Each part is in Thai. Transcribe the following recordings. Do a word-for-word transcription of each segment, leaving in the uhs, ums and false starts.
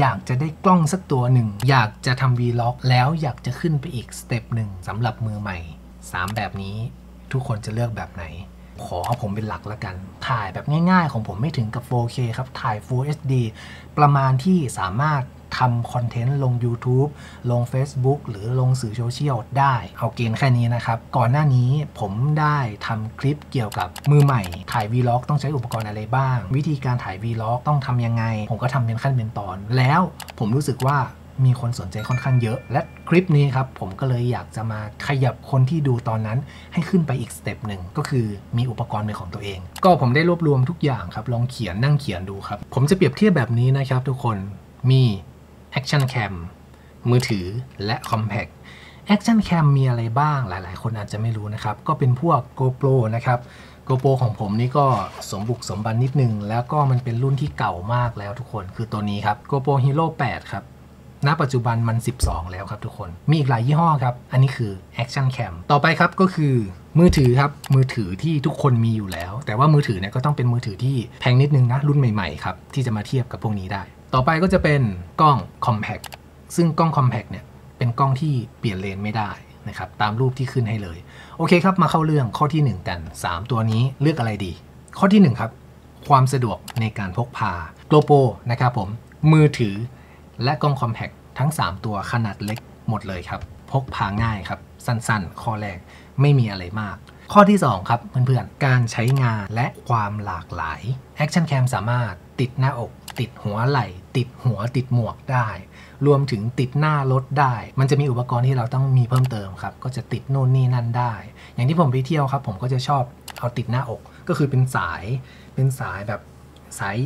อยากจะได้กล้องสักตัวหนึ่งอยากจะทำ วีล็อก แล้วอยากจะขึ้นไปอีกสเต็ปหนึ่งสำหรับมือใหม่สามแบบนี้ทุกคนจะเลือกแบบไหนขอเอาผมเป็นหลักละกันถ่ายแบบง่ายๆของผมไม่ถึงกับ โฟร์เค ครับถ่าย ฟูลเอชดี ประมาณที่สามารถทำคอนเทนต์ลง ยูทูบ ลง เฟซบุ๊ก หรือลงสื่อโซเชียลได้เอาเกณฑ์แค่นี้นะครับก่อนหน้านี้ผมได้ทำคลิปเกี่ยวกับมือใหม่ถ่าย วีล็อก ต้องใช้อุปกรณ์อะไรบ้างวิธีการถ่าย วีล็อก ต้องทำยังไงผมก็ทำเป็นขั้นเป็นตอนแล้วผมรู้สึกว่ามีคนสนใจค่อนข้างเยอะและคลิปนี้ครับผมก็เลยอยากจะมาขยับคนที่ดูตอนนั้นให้ขึ้นไปอีกสเต็ปหนึ่งก็คือมีอุปกรณ์เป็นของตัวเองก็ผมได้รวบรวมทุกอย่างครับลองเขียนนั่งเขียนดูครับผมจะเปรียบเทียบแบบนี้นะครับทุกคนมีแอคชั่นแคม มือถือและ คอมแพค แอคชั่นแคม มีอะไรบ้างหลายๆคนอาจจะไม่รู้นะครับก็เป็นพวก โกโปร นะครับ โกโปร ของผมนี่ก็สมบุกสมบันนิดนึงแล้วก็มันเป็นรุ่นที่เก่ามากแล้วทุกคนคือตัวนี้ครับ โกโปร ฮีโร่ แปด ครับณปัจจุบันมันสิบสองแล้วครับทุกคนมีอีกหลายยี่ห้อครับอันนี้คือ แอคชั่นแคม ต่อไปครับก็คือมือถือครับมือถือที่ทุกคนมีอยู่แล้วแต่ว่ามือถือเนี่ยก็ต้องเป็นมือถือที่แพงนิดนึงนะรุ่นใหม่ๆครับที่จะมาเทียบกับพวกนี้ได้ต่อไปก็จะเป็นกล้อง คอมแพค ซึ่งกล้อง คอมแพค เนี่ยเป็นกล้องที่เปลี่ยนเลนไม่ได้นะครับตามรูปที่ขึ้นให้เลยโอเคครับมาเข้าเรื่องข้อที่หนึ่งกันสามตัวนี้เลือกอะไรดีข้อที่หนึ่งครับความสะดวกในการพกพา โกโปร นะครับผมมือถือและกล้อง คอมแพค ทั้งสามตัวขนาดเล็กหมดเลยครับพกพาง่ายครับสั้นๆข้อแรกไม่มีอะไรมากข้อที่สองครับเพื่อนๆการใช้งานและความหลากหลาย แอคชั่นแคม สามารถติดหน้าอกติดหัวไหล่ติดหัวติดหมวกได้รวมถึงติดหน้ารถได้มันจะมีอุปกรณ์ที่เราต้องมีเพิ่มเติมครับก็จะติดโน่นนี่นั่นได้อย่างที่ผมไปเที่ยวครับผมก็จะชอบเอาติดหน้าอกก็คือเป็นสายเป็นสายแบบสาย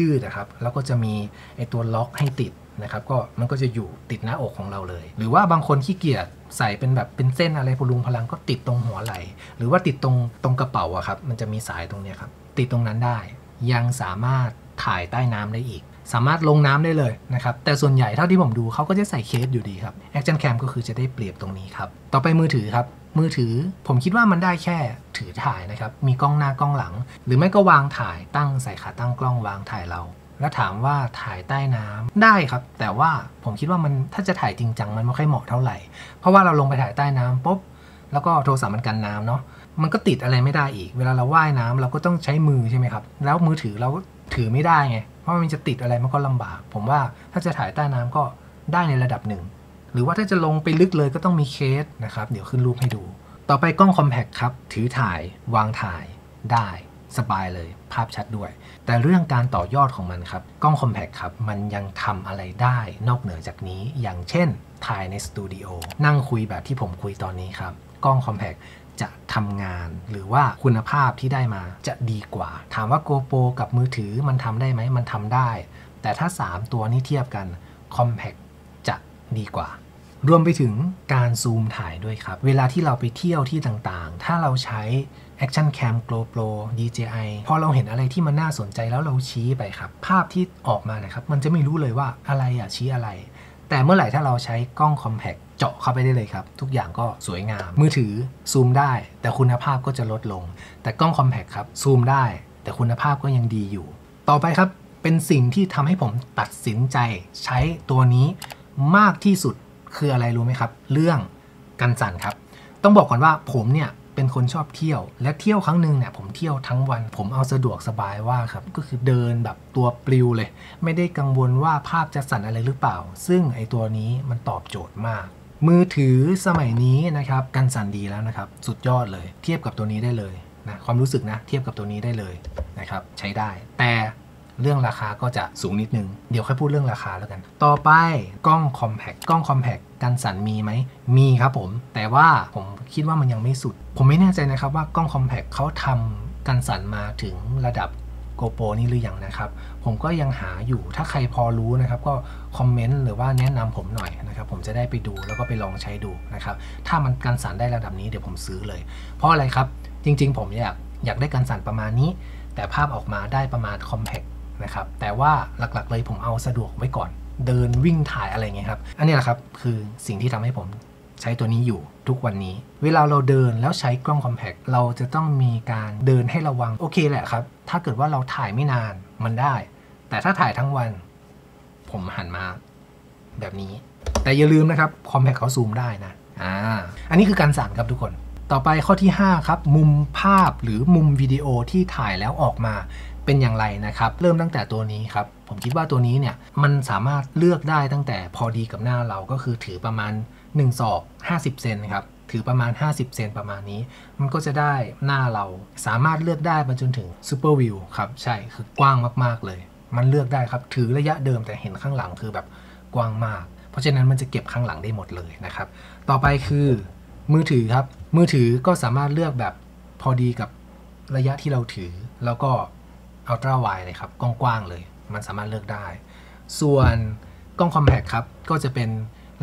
ยืดๆนะครับแล้วก็จะมีไอตัวล็อกให้ติดนะครับก็มันก็จะอยู่ติดหน้าอกของเราเลยหรือว่าบางคนขี้เกียจใส่เป็นแบบเป็นเส้นอะไรพลุงพลังก็ติดตรงหัวไหล่หรือว่าติดตรงตรงกระเป๋าอะครับมันจะมีสายตรงนี้ครับติดตรงนั้นได้ยังสามารถถ่ายใต้น้ำได้อีกสามารถลงน้ำได้เลยนะครับแต่ส่วนใหญ่เท่าที่ผมดูเขาก็จะใส่เคสอยู่ดีครับ แอคชั่นแคม ก็คือจะได้เปรียบตรงนี้ครับต่อไปมือถือครับมือถือผมคิดว่ามันได้แค่ถือถ่ายนะครับมีกล้องหน้ากล้องหลังหรือไม่ก็วางถ่ายตั้งใส่ขาตั้งกล้องวางถ่ายเราแล้วถามว่าถ่ายใต้น้ำได้ครับแต่ว่าผมคิดว่ามันถ้าจะถ่ายจริงจังมันไม่ค่อยเหมาะเท่าไหร่เพราะว่าเราลงไปถ่ายใต้น้ำปุ๊บแล้วก็โทรศัพท์มันกันน้ำเนาะมันก็ติดอะไรไม่ได้อีกเวลาเราว่ายน้ำเราก็ต้องใช้มือใช่ไหมครับแล้วมือถือเราถือไม่ได้ไงเพราะมันจะติดอะไรมันก็ลำบากผมว่าถ้าจะถ่ายใต้น้ำก็ได้ในระดับหนึ่งหรือว่าถ้าจะลงไปลึกเลยก็ต้องมีเคสนะครับเดี๋ยวขึ้นรูปให้ดูต่อไปกล้อง คอมแพค ครับถือถ่ายวางถ่ายได้สบายเลยภาพชัดด้วยแต่เรื่องการต่อยอดของมันครับกล้อง คอมแพค ครับมันยังทำอะไรได้นอกเหนือจากนี้อย่างเช่นถ่ายในสตูดิโอนั่งคุยแบบที่ผมคุยตอนนี้ครับกล้อง คอมแพค จะทำงานหรือว่าคุณภาพที่ได้มาจะดีกว่าถามว่า โกโปร กับมือถือมันทำได้ไหมมันทำได้แต่ถ้าสามตัวนี้เทียบกัน คอมแพค จะดีกว่ารวมไปถึงการซูมถ่ายด้วยครับเวลาที่เราไปเที่ยวที่ต่างๆถ้าเราใช้ แอคชั่นแคม โกโปร ดีเจไอ พอเราเห็นอะไรที่มันน่าสนใจแล้วเราชี้ไปครับภาพที่ออกมานะครับมันจะไม่รู้เลยว่าอะไรอะชี้อะไรแต่เมื่อไหร่ถ้าเราใช้กล้อง คอมแพค เจาะเข้าไปได้เลยครับทุกอย่างก็สวยงามมือถือซูมได้แต่คุณภาพก็จะลดลงแต่กล้อง คอมแพค ครับซูมได้แต่คุณภาพก็ยังดีอยู่ต่อไปครับเป็นสิ่งที่ทำให้ผมตัดสินใจใช้ตัวนี้มากที่สุดคืออะไรรู้ไหมครับเรื่องกันสั่นครับต้องบอกก่อนว่าผมเนี่ยเป็นคนชอบเที่ยวและเที่ยวครั้งหนึ่งเนี่ยผมเที่ยวทั้งวันผมเอาสะดวกสบายว่าครับก็คือเดินแบบตัวปลิวเลยไม่ได้กังวลว่าภาพจะสั่นอะไรหรือเปล่าซึ่งไอตัวนี้มันตอบโจทย์มากมือถือสมัยนี้นะครับกันสั่นดีแล้วนะครับสุดยอดเลยเทียบกับตัวนี้ได้เลยนะความรู้สึกนะเทียบกับตัวนี้ได้เลยนะครับใช้ได้แต่เรื่องราคาก็จะสูงนิดนึงเดี๋ยวค่อยพูดเรื่องราคาแล้วกันต่อไปกล้อง คอมแพค กล้อง คอมแพค กันสั่นมีไหมมีครับผมแต่ว่าผมคิดว่ามันยังไม่สุดผมไม่แน่ใจนะครับว่ากล้อง คอมแพค เขาทำกันสั่นมาถึงระดับ โกโปร นี่หรือยังนะครับผมก็ยังหาอยู่ถ้าใครพอรู้นะครับก็คอมเมนต์หรือว่าแนะนำผมหน่อยนะครับผมจะได้ไปดูแล้วก็ไปลองใช้ดูนะครับถ้ามันกันสั่นได้ระดับนี้เดี๋ยวผมซื้อเลยเพราะอะไรครับจริงๆผมอยากอยากได้กันสั่นประมาณนี้แต่ภาพออกมาได้ประมาณ คอมแพคนะครับแต่ว่าหลักๆเลยผมเอาสะดวกไว้ก่อนเดินวิ่งถ่ายอะไรเงี้ยครับอันนี้แหละครับคือสิ่งที่ทำให้ผมใช้ตัวนี้อยู่ทุกวันนี้เวลาเราเดินแล้วใช้กล้อง คอมแพค เราจะต้องมีการเดินให้ระวังโอเคแหละครับถ้าเกิดว่าเราถ่ายไม่นานมันได้แต่ถ้าถ่ายทั้งวัน ผมหันมาแบบนี้แต่อย่าลืมนะครับคอมแพคเขาซูมได้นะอ่าอันนี้คือการสั่นครับทุกคนต่อไปข้อที่ห้าครับมุมภาพหรือมุมวิดีโอที่ถ่ายแล้วออกมาเป็นอย่างไรนะครับเริ่มตั้งแต่ตัวนี้ครับผมคิดว่าตัวนี้เนี่ยมันสามารถเลือกได้ตั้งแต่พอดีกับหน้าเราก็คือถือประมาณหนึ่งศอกห้าสิบเซนครับถือประมาณห้าสิบเซนประมาณนี้มันก็จะได้หน้าเราสามารถเลือกได้มาจนถึงซูเปอร์วิวครับใช่คือกว้างมากๆเลยมันเลือกได้ครับถือระยะเดิมแต่เห็นข้างหลังคือแบบกว้างมากเพราะฉะนั้นมันจะเก็บข้างหลังได้หมดเลยนะครับต่อไปคือมือถือครับมือถือก็สามารถเลือกแบบพอดีกับระยะที่เราถือแล้วก็อัลตร้าไวด์เลยครับกว้างๆเลยมันสามารถเลือกได้ส่วนกล้องคอมแพคครับก็จะเป็น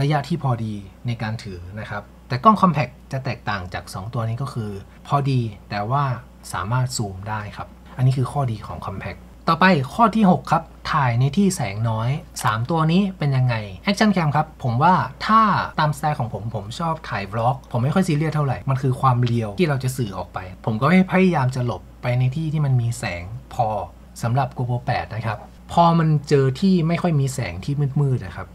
ระยะที่พอดีในการถือนะครับแต่กล้องคอมแพคจะแตกต่างจากสองตัวนี้ก็คือพอดีแต่ว่าสามารถซูมได้ครับอันนี้คือข้อดีของคอมแพคต่อไปข้อที่หกครับถ่ายในที่แสงน้อยสามตัวนี้เป็นยังไง Action Cam ครับผมว่าถ้าตามสไตล์ของผมผมชอบถ่าย Vlog ผมไม่ค่อยซีเรียสเท่าไหร่มันคือความเรียวที่เราจะสื่อออกไปผมก็พยายามจะหลบไปในที่ที่มันมีแสงพอสำหรับ GoPro แปดนะครับพอมันเจอที่ไม่ค่อยมีแสงที่มืดๆนะครับ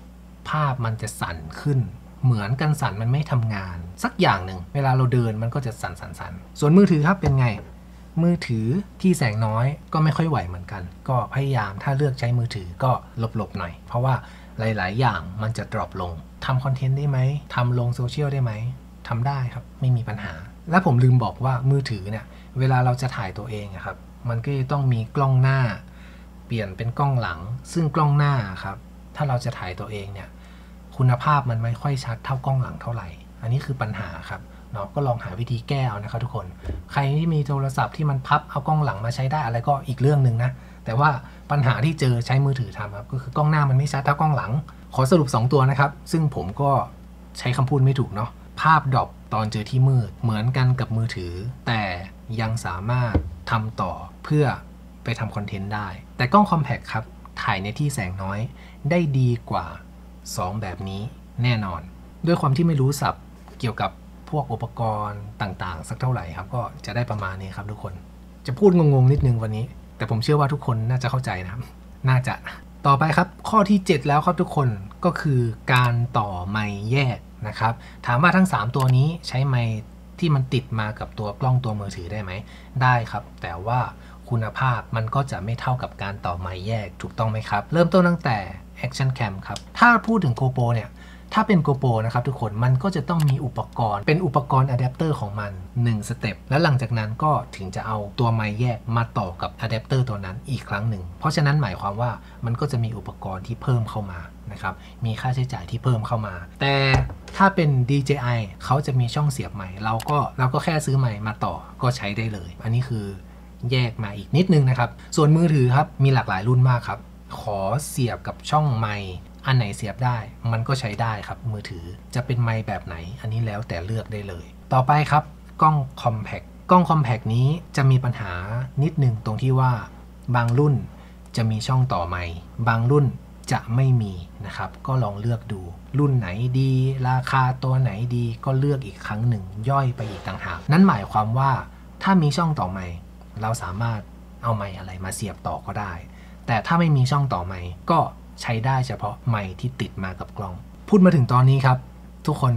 ภาพมันจะสั่นขึ้นเหมือนกันสั่นมันไม่ทำงานสักอย่างหนึ่งเวลาเราเดินมันก็จะสั่นสั่นสั่นส่วนมือถือครับเป็นไงมือถือที่แสงน้อยก็ไม่ค่อยไหวเหมือนกันก็พยายามถ้าเลือกใช้มือถือก็หลบๆหน่อยเพราะว่าหลายๆอย่างมันจะดรอปลงทำคอนเทนต์ได้ไหมทำลงโซเชียลได้ไหมทำได้ครับไม่มีปัญหาและผมลืมบอกว่ามือถือเนี่ยเวลาเราจะถ่ายตัวเองครับมันก็จะต้องมีกล้องหน้าเปลี่ยนเป็นกล้องหลังซึ่งกล้องหน้าครับถ้าเราจะถ่ายตัวเองเนี่ยคุณภาพมันไม่ค่อยชัดเท่ากล้องหลังเท่าไหร่อันนี้คือปัญหาครับเนาะก็ลองหาวิธีแก้เอานะครับทุกคนใครที่มีโทรศัพท์ที่มันพับเอากล้องหลังมาใช้ได้อะไรก็อีกเรื่องหนึ่งนะแต่ว่าปัญหาที่เจอใช้มือถือทำครับก็คือกล้องหน้ามันไม่ชัดเท่ากล้องหลังขอสรุปสองตัวนะครับซึ่งผมก็ใช้คำพูดไม่ถูกเนาะภาพดรอปตอนเจอที่มืดเหมือนกันกับมือถือแต่ยังสามารถทำต่อเพื่อไปทำคอนเทนต์ได้แต่กล้องคอมแพคครับถ่ายในที่แสงน้อยได้ดีกว่าสองแบบนี้แน่นอนด้วยความที่ไม่รู้ศัพท์เกี่ยวกับพวกอุปกรณ์ต่างๆสักเท่าไหร่ครับก็จะได้ประมาณนี้ครับทุกคนจะพูดงงๆนิดนึงวันนี้แต่ผมเชื่อว่าทุกคนน่าจะเข้าใจนะครับน่าจะต่อไปครับข้อที่เจ็ดแล้วครับทุกคนก็คือการต่อไมค์แยกนะครับถามว่าทั้งสามตัวนี้ใช้ไมค์ที่มันติดมากับตัวกล้องตัวมือถือได้ไหมได้ครับแต่ว่าคุณภาพมันก็จะไม่เท่ากับการต่อไมค์แยกถูกต้องไหมครับเริ่มต้นตั้งแต่Action Cam ครับถ้าพูดถึง GoPro เนี่ยถ้าเป็น GoPro นะครับทุกคนมันก็จะต้องมีอุปกรณ์เป็นอุปกรณ์อะแดปเตอร์ของมันหนึ่งสเต็ปและหลังจากนั้นก็ถึงจะเอาตัวไมค์แยกมาต่อกับอะแดปเตอร์ตัวนั้นอีกครั้งหนึ่งเพราะฉะนั้นหมายความว่ามันก็จะมีอุปกรณ์ที่เพิ่มเข้ามานะครับมีค่าใช้จ่ายที่เพิ่มเข้ามาแต่ถ้าเป็น ดี เจ ไอ เขาจะมีช่องเสียบไมค์เราก็เราก็แค่ซื้อไมค์มาต่อก็ใช้ได้เลยอันนี้คือแยกมาอีกนิดนึงนะครับส่วนมือถือครับมีหลากหลายรุ่นมากครับขอเสียบกับช่องไมค์อันไหนเสียบได้มันก็ใช้ได้ครับมือถือจะเป็นไมค์แบบไหนอันนี้แล้วแต่เลือกได้เลยต่อไปครับกล้องคอมแพคกล้องคอมแพคนี้จะมีปัญหานิดนึงตรงที่ว่าบางรุ่นจะมีช่องต่อไมค์บางรุ่นจะไม่มีนะครับก็ลองเลือกดูรุ่นไหนดีราคาตัวไหนดีก็เลือกอีกครั้งหนึ่งย่อยไปอีกต่างหากนั่นหมายความว่าถ้ามีช่องต่อไมค์เราสามารถเอาไมค์อะไรมาเสียบต่อก็ได้แต่ถ้าไม่มีช่องต่อไมค์ก็ใช้ได้เฉพาะไมค์ที่ติดมากับกล้องพูดมาถึงตอนนี้ครับทุกคน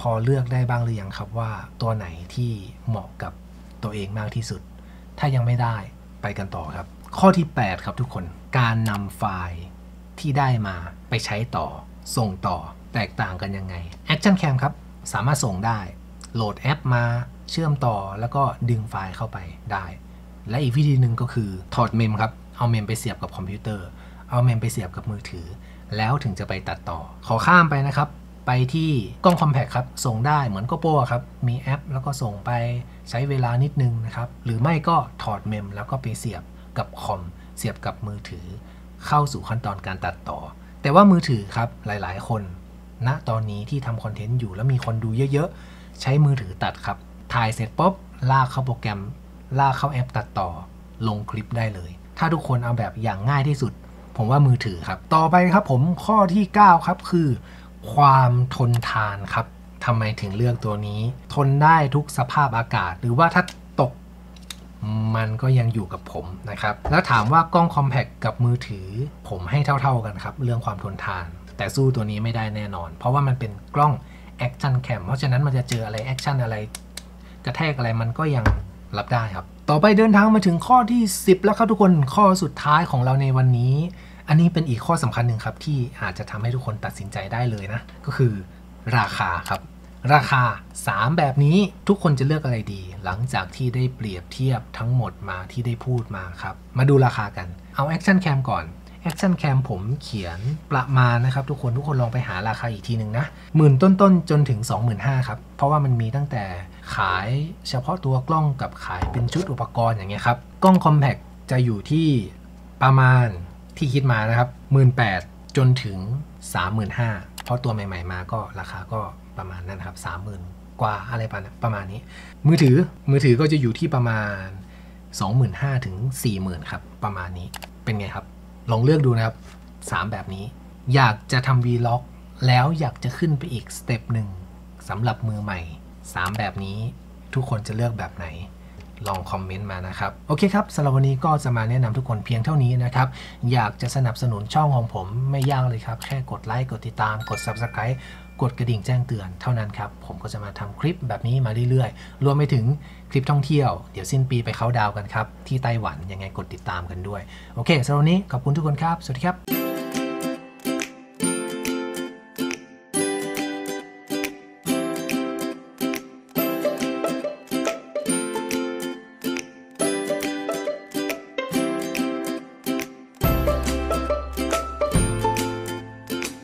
พอเลือกได้บ้างหรือยังครับว่าตัวไหนที่เหมาะกับตัวเองมากที่สุดถ้ายังไม่ได้ไปกันต่อครับข้อที่แปดครับทุกคนการนำไฟล์ที่ได้มาไปใช้ต่อส่งต่อแตกต่างกันยังไง Action Cam ครับสามารถส่งได้โหลดแอปมาเชื่อมต่อแล้วก็ดึงไฟล์เข้าไปได้และอีกวิธีหนึ่งก็คือถอดเมมครับเอาเมมไปเสียบกับคอมพิวเตอร์เอาเมมไปเสียบกับมือถือแล้วถึงจะไปตัดต่อขอข้ามไปนะครับไปที่กล้องคอมแพคครับส่งได้เหมือน GoPro ครับมีแอปแล้วก็ส่งไปใช้เวลานิดนึงนะครับหรือไม่ก็ถอดเมมแล้วก็ไปเสียบกับคอมเสียบกับมือถือเข้าสู่ขั้นตอนการตัดต่อแต่ว่ามือถือครับหลายๆคนณนะตอนนี้ที่ทำคอนเทนต์อยู่แล้วมีคนดูเยอะๆใช้มือถือตัดครับถ่ายเสร็จปุ๊บลากเข้าโปรแกรมลากเข้าแอปตัดต่อลงคลิปได้เลยถ้าทุกคนเอาแบบอย่างง่ายที่สุดผมว่ามือถือครับต่อไปครับผมข้อที่เก้าครับคือความทนทานครับทำไมถึงเลือกตัวนี้ทนได้ทุกสภาพอากาศหรือว่าถ้าตก มันก็ยังอยู่กับผมนะครับแล้วถามว่ากล้องคอมแพคกับมือถือผมให้เท่าๆกันครับเรื่องความทนทานแต่สู้ตัวนี้ไม่ได้แน่นอนเพราะว่ามันเป็นกล้องแอคชั่นแคมเพราะฉะนั้นมันจะเจออะไรแอคชั่นอะไรกระแทกอะไรมันก็ยังรับได้ครับต่อไปเดินทางมาถึงข้อที่สิบแล้วครับทุกคนข้อสุดท้ายของเราในวันนี้อันนี้เป็นอีกข้อสำคัญหนึ่งครับที่อาจจะทำให้ทุกคนตัดสินใจได้เลยนะก็คือราคาครับราคาสามแบบนี้ทุกคนจะเลือกอะไรดีหลังจากที่ได้เปรียบเทียบทั้งหมดมาที่ได้พูดมาครับมาดูราคากันเอาแอคชั่นแคมก่อนแอคชั่นแคมผมเขียนประมาณนะครับทุกคนทุกคนลองไปหาราคาอีกทีหนึ่งนะหมื่นต้นๆจนถึง สองหมื่นห้าพัน ครับเพราะว่ามันมีตั้งแต่ขายเฉพาะตัวกล้องกับขายเป็นชุดอุปกรณ์อย่างเงี้ยครับกล้องคอมแพคจะอยู่ที่ประมาณที่คิดมานะครับ หนึ่งหมื่นแปดพัน จนถึง สามหมื่นห้าพัน เพราะตัวใหม่ๆมาก็ราคาก็ประมาณนั้นครับ สามหมื่น กว่าอะไรประมาณนี้มือถือมือถือก็จะอยู่ที่ประมาณ สองหมื่นห้าพัน ถึง สี่หมื่น ครับประมาณนี้เป็นไงครับลองเลือกดูนะครับสามแบบนี้อยากจะทำวีล็อกแล้วอยากจะขึ้นไปอีกสเต็ปหนึ่งสำหรับมือใหม่สามแบบนี้ทุกคนจะเลือกแบบไหนลองคอมเมนต์มานะครับโอเคครับสำหรับวันนี้ก็จะมาแนะนำทุกคนเพียงเท่านี้นะครับอยากจะสนับสนุนช่องของผมไม่ยากเลยครับแค่กดไลค์กดติดตามกด ซับสไครบ์ กดกระดิ่งแจ้งเตือนเท่านั้นครับผมก็จะมาทำคลิปแบบนี้มาเรื่อยๆรวมไปถึงคลิปท่องเที่ยวเดี๋ยวสิ้นปีไปเค้าดาวกันครับที่ไต้หวันยังไงกดติดตามกันด้วยโอเคสำหรับวันนี้ขอบคุณทุกคนครับสวัสดีครับ